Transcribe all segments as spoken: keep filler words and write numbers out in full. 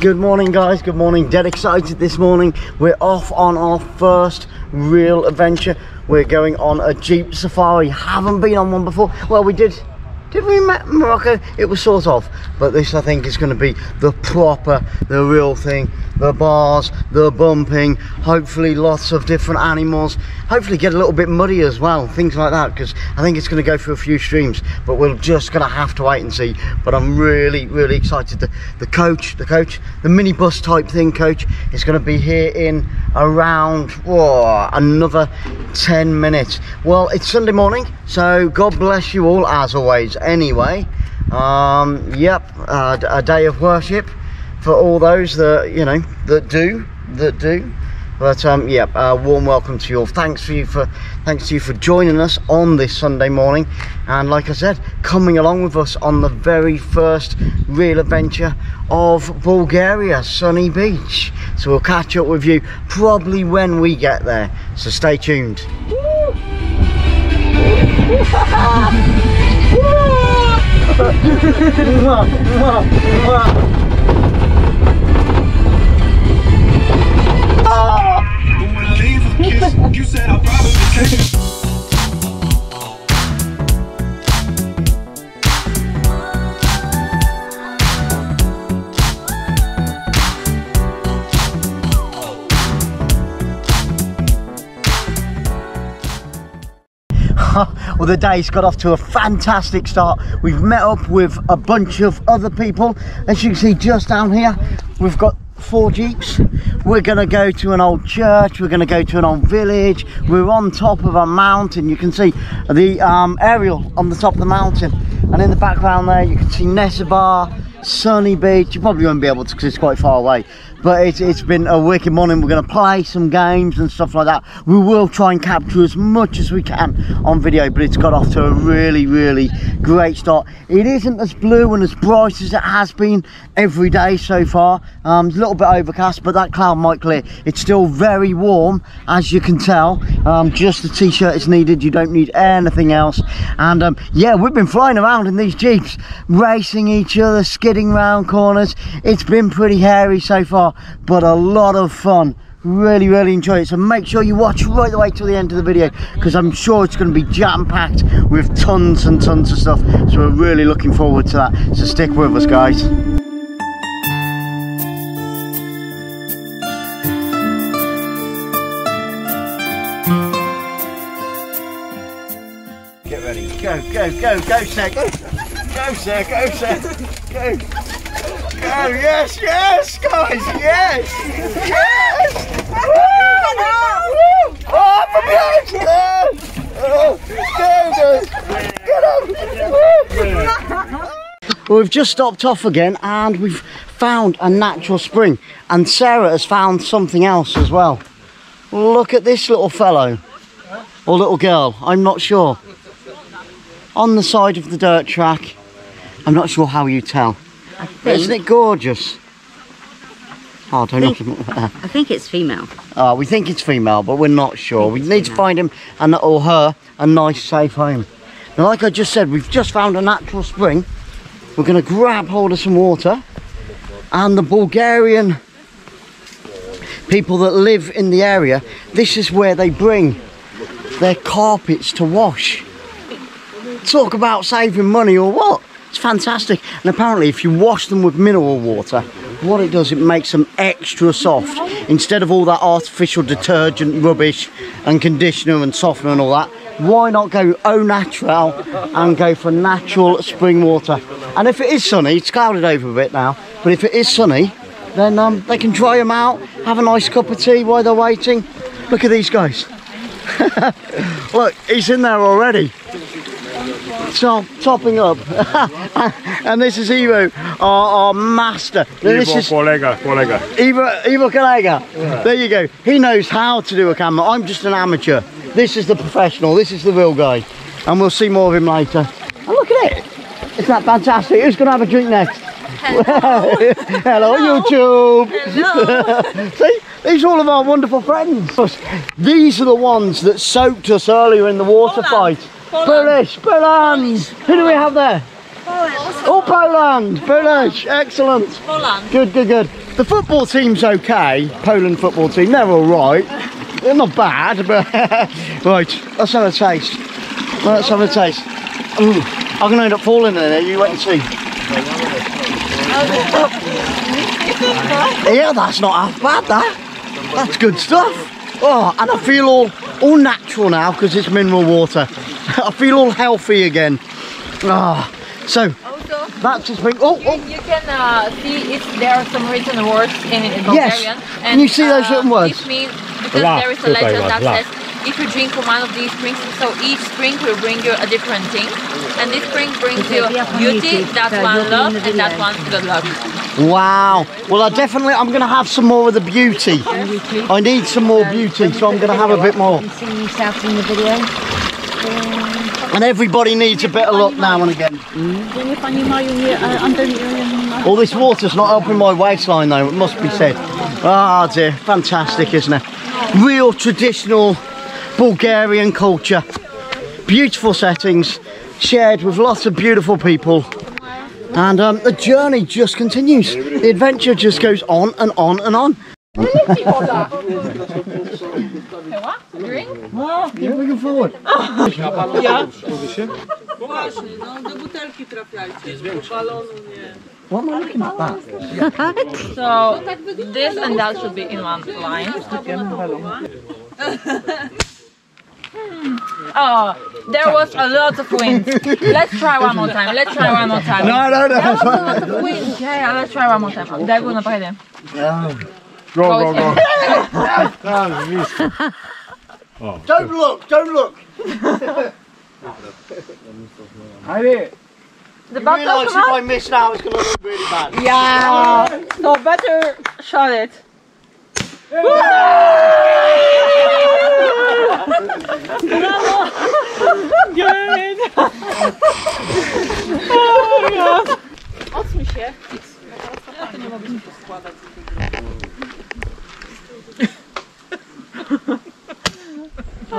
Good morning guys, good morning. Dead excited this morning. We're off on our first real adventure. We're going on a Jeep safari. Haven't been on one before. Well, we did did we met Morocco? It was sort of, but this I think is going to be the proper, the real thing. The bars, the bumping, hopefully lots of different animals, hopefully get a little bit muddy as well, things like that, because I think it's going to go through a few streams, but we're just going to have to wait and see. But I'm really really excited. The, the coach the coach the minibus type thing coach is going to be here in around whoa, another ten minutes. Well, it's Sunday morning, so God bless you all as always. Anyway, um yep, uh, a day of worship for all those that, you know, that do, that do. But um, yeah, uh, warm welcome to you all. Thanks for you for, thanks to you for joining us on this Sunday morning. And like I said, coming along with us on the very first real adventure of Bulgaria, sunny beach. So we'll catch up with you probably when we get there. So stay tuned. You said I probably can't. Well, the day's got off to a fantastic start. We've met up with a bunch of other people. As you can see just down here, we've got four Jeeps. We're gonna go to an old church, we're gonna go to an old village, we're on top of a mountain. You can see the um, aerial on the top of the mountain, and in the background there you can see Nessebar, sunny beach. You probably won't be able to because it's quite far away, but it's, it's been a wicked morning. We're going to play some games and stuff like that. We will try and capture as much as we can on video, but it's got off to a really really great start. It isn't as blue and as bright as it has been every day so far. Um, it's a little bit overcast, but that cloud might clear. It's still very warm, as you can tell. Um, just the t-shirt is needed, you don't need anything else. And um, yeah, we've been flying around in these Jeeps, racing each other, skidding round corners. It's been pretty hairy so far, but a lot of fun. Really really enjoy it. So make sure you watch right the way till the end of the video, because I'm sure it's going to be jam-packed with tons and tons of stuff. So we're really looking forward to that, so stick with us guys. Get ready, go go go go Sec, go Sec, go Sec. Go. Go, yes, yes, guys, yes, yes! Woo! Woo! Oh, from behind! Oh, get up! Woo! Well, we've just stopped off again, and we've found a natural spring, and Sarah has found something else as well. Look at this little fellow, or little girl, I'm not sure. On the side of the dirt track. I'm not sure how you tell. Isn't it gorgeous? Oh, don't look at that. I think it's female. Oh, we think it's female, but we're not sure. We need to find him and or her a nice, safe home. Now, like I just said, we've just found a natural spring. We're going to grab hold of some water, and the Bulgarian people that live in the area, this is where they bring their carpets to wash. Talk about saving money or what? It's fantastic. And apparently if you wash them with mineral water, what it does, it makes them extra soft. Instead of all that artificial detergent rubbish and conditioner and softener and all that, why not go au natural and go for natural spring water? And if it is sunny, it's clouded over a bit now, but if it is sunny, then um, they can dry them out, have a nice cup of tea while they're waiting. Look at these guys. Look, he's in there already. Top, topping up. And this is Ivo, our, our master. Now, this Ivo is colega, colega. Ivo, Ivo colega. Yeah. There you go. He knows how to do a camera. I'm just an amateur. This is the professional. This is the real guy. And we'll see more of him later. And look at it. Isn't that fantastic? Who's going to have a drink next? Hello, hello, hello YouTube. Hello. See, these are all of our wonderful friends. These are the ones that soaked us earlier in the water fight. Polish, Poland. Who do we have there? Poland. Oh, Poland. Village. Excellent. Poland. Good, good, good. The football team's okay. Poland football team. They're all right. They're not bad, but... Right, let's have a taste. Let's have a taste. Ooh, I'm going to end up falling in there. You wait and see. Yeah, that's not half bad, that. That's good stuff. Oh, and I feel all, all natural now because it's mineral water. I feel all healthy again. Ah, oh, so... That's just been, oh, oh. You, you can uh, see if there are some written words in Bulgarian. Yes. And can you see those uh, written words? It means, because La, there is a legend that La. says if you drink from one of these springs, so each spring will bring you a different thing. And this spring brings you beauty, that one love, and that one good luck. Wow. Well, I definitely, I'm going to have some more of the beauty. I need some more beauty, so I'm going to have a bit more. And everybody needs a bit of luck now and again. Mm. All this water's not helping my waistline though, it must be said. Ah oh dear, fantastic isn't it? Real traditional Bulgarian culture. Beautiful settings, shared with lots of beautiful people. And um, the journey just continues. The adventure just goes on and on and on. Drink? Oh, keep looking forward. Yeah. What am I looking at that? So, this and that should be in one line. Oh, there was a lot of wind. Let's try one more time. Let's try one more time. No, no, no. There was a lot of wind. Yeah, yeah, let's try one more time. Daj go na pajdę. Go, go, go. Oh, don't good. look, don't look. The you realise if I miss now it's going to look really bad. Yeah, oh. No, better shot it. Oh,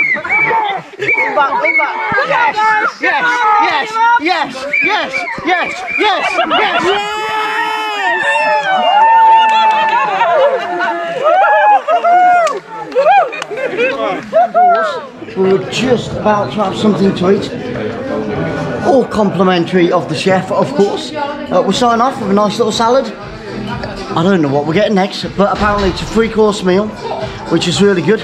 Yes, yes, yes, yes, yes, yes! We were just about to have something to eat. All complimentary of the chef, of course. Uh, we're starting off with a nice little salad. I don't know what we're getting next, but apparently it's a three-course meal, which is really good.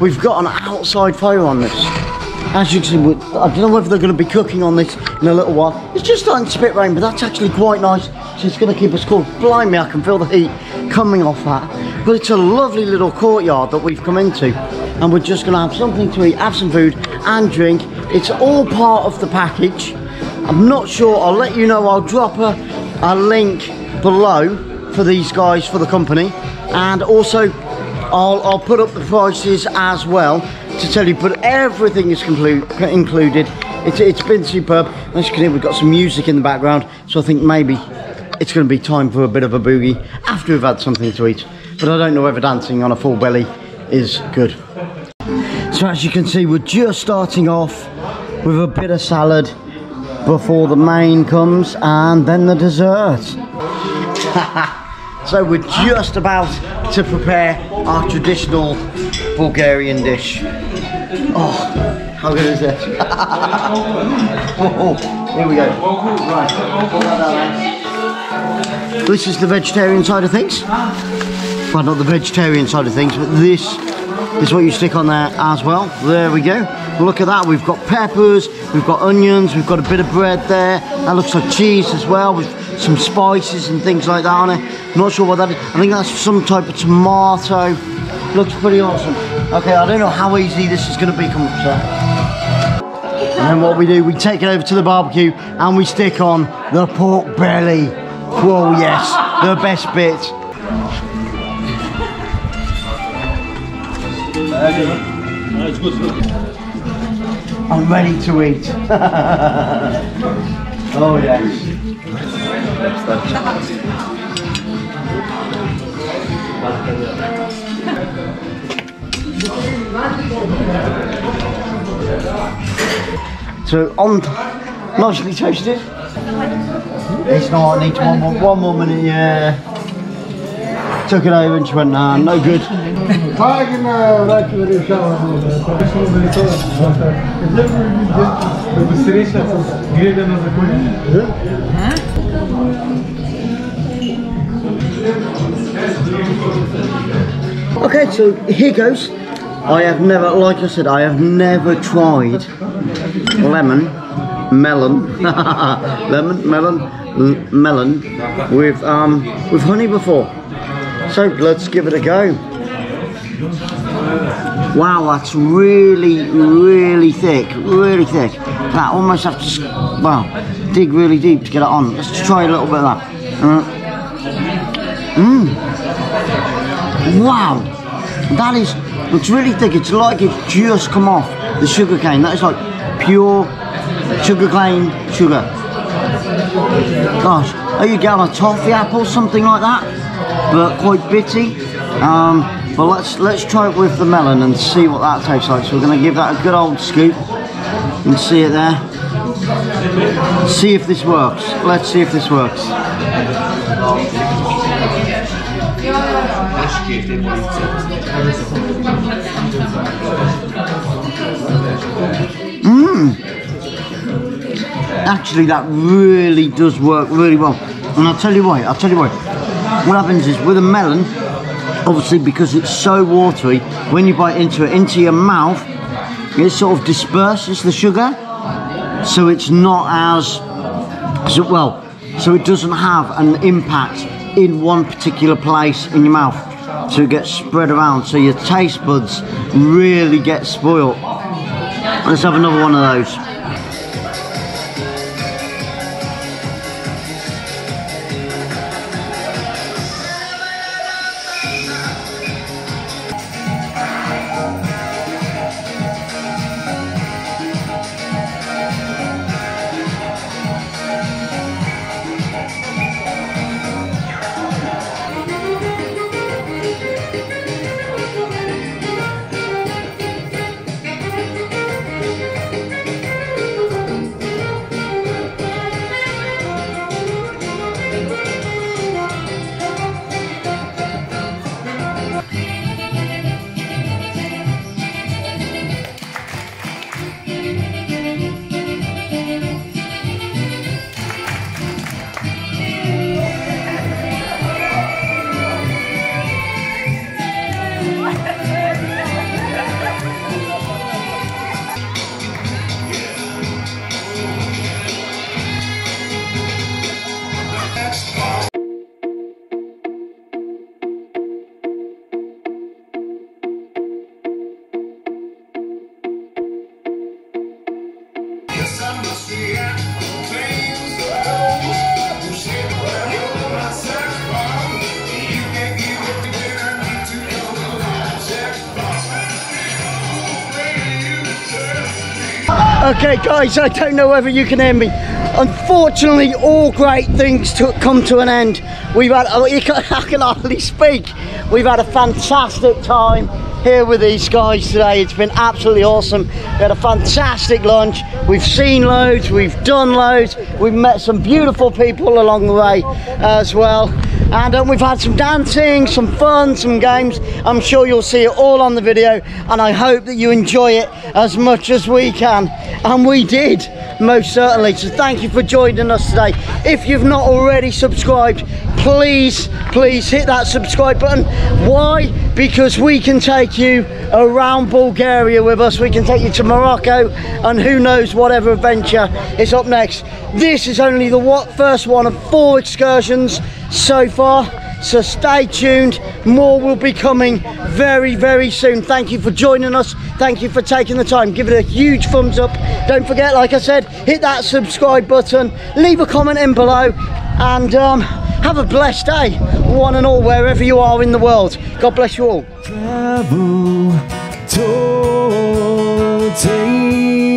We've got an outside fire on this. As you can see, I don't know whether they're going to be cooking on this in a little while. It's just starting to spit rain, but that's actually quite nice. So it's going to keep us cool. Blimey, I can feel the heat coming off that. But it's a lovely little courtyard that we've come into. And we're just going to have something to eat, have some food and drink. It's all part of the package. I'm not sure. I'll let you know. I'll drop a, a link below for these guys, for the company. And also, I'll, I'll put up the prices as well. To tell you, but everything is complete, included. It's, it's been superb. As you can hear, we've got some music in the background, so I think maybe it's going to be time for a bit of a boogie after we've had something to eat. But I don't know whether dancing on a full belly is good. So as you can see, we're just starting off with a bit of salad before the main comes, and then the dessert. So we're just about to prepare our traditional Bulgarian dish. Oh, how good is this? Oh, oh, here we go. Right. This is the vegetarian side of things. Well, not the vegetarian side of things, but this is what you stick on there as well. There we go. Look at that. We've got peppers, we've got onions, we've got a bit of bread there. That looks like cheese as well, with some spices and things like that on it. I'm not sure what that is. I think that's some type of tomato. Looks pretty awesome. Okay, I don't know how easy this is going to be coming up, sir. And then what we do, we take it over to the barbecue and we stick on the pork belly. Whoa, yes, the best bit. I'm ready to eat. Oh, yes. So, on largely toasted. It's not, I need one more, one more minute, yeah. Took it over and she went, nah, no good. Okay, so here goes. I have never, like I said, I have never tried lemon. Melon, lemon, melon, melon with um with honey before. So let's give it a go. Wow, that's really, really thick, really thick. That almost have to well dig really deep to get it on. Let's try a little bit of that. Mmm. Uh, wow, that is. It's really thick. It's like it's just come off the sugar cane. That is like pure. Sugar cane, sugar. Gosh, there you go, a toffee apple, something like that, but quite bitty. Um, but let's let's try it with the melon and see what that tastes like. So we're going to give that a good old scoop and see it there. See if this works. Let's see if this works. Mmm. Actually, that really does work really well. And I'll tell you why, I'll tell you why. What happens is, with a melon, obviously because it's so watery, when you bite into it, into your mouth, it sort of disperses the sugar, so it's not as, so, well, so it doesn't have an impact in one particular place in your mouth. So it gets spread around, so your taste buds really get spoiled. Let's have another one of those. Okay guys, I don't know whether you can hear me. Unfortunately, all great things to come to an end. We've had, I can hardly speak. We've had a fantastic time here with these guys today. It's been absolutely awesome. We had a fantastic lunch. We've seen loads, we've done loads. We've met some beautiful people along the way as well. And um, we've had some dancing, some fun, some games. I'm sure you'll see it all on the video, and I hope that you enjoy it as much as we can. And we did, most certainly. So thank you for joining us today. If you've not already subscribed, please, please hit that subscribe button. Why? Because we can take you around Bulgaria with us. We can take you to Morocco, and who knows whatever adventure is up next. This is only the first one of four excursions so far, So stay tuned, more will be coming very, very soon. Thank you for joining us, thank you for taking the time. Give it a huge thumbs up. Don't forget, like I said, hit that subscribe button, leave a comment in below, and um, have a blessed day, one and all, wherever you are in the world. God bless you all. Travel,